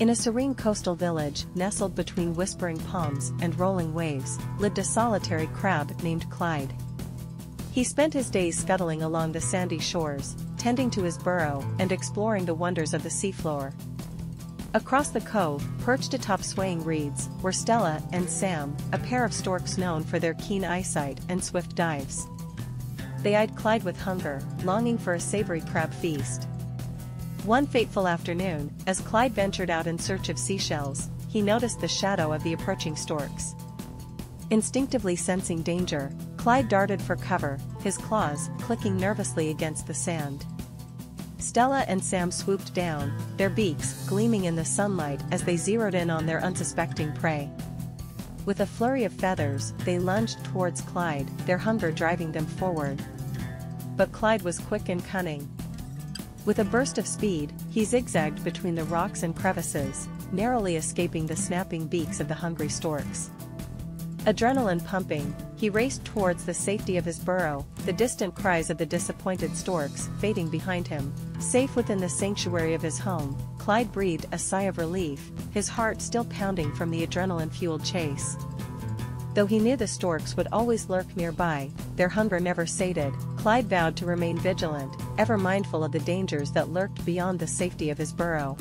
In a serene coastal village, nestled between whispering palms and rolling waves, lived a solitary crab named Clyde. He spent his days scuttling along the sandy shores, tending to his burrow and exploring the wonders of the seafloor. Across the cove, perched atop swaying reeds, were Stella and Sam, a pair of storks known for their keen eyesight and swift dives. They eyed Clyde with hunger, longing for a savory crab feast. One fateful afternoon, as Clyde ventured out in search of seashells, he noticed the shadow of the approaching storks. Instinctively sensing danger, Clyde darted for cover, his claws clicking nervously against the sand. Stella and Sam swooped down, their beaks gleaming in the sunlight as they zeroed in on their unsuspecting prey. With a flurry of feathers, they lunged towards Clyde, their hunger driving them forward. But Clyde was quick and cunning. With a burst of speed, he zigzagged between the rocks and crevices, narrowly escaping the snapping beaks of the hungry storks. Adrenaline pumping, he raced towards the safety of his burrow, the distant cries of the disappointed storks fading behind him. Safe within the sanctuary of his home, Clyde breathed a sigh of relief, his heart still pounding from the adrenaline-fueled chase. Though he knew the storks would always lurk nearby, their hunger never sated, Clyde vowed to remain vigilant, ever mindful of the dangers that lurked beyond the safety of his burrow.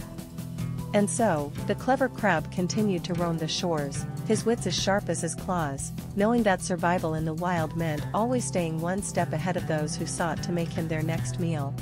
And so, the clever crab continued to roam the shores, his wits as sharp as his claws, knowing that survival in the wild meant always staying one step ahead of those who sought to make him their next meal.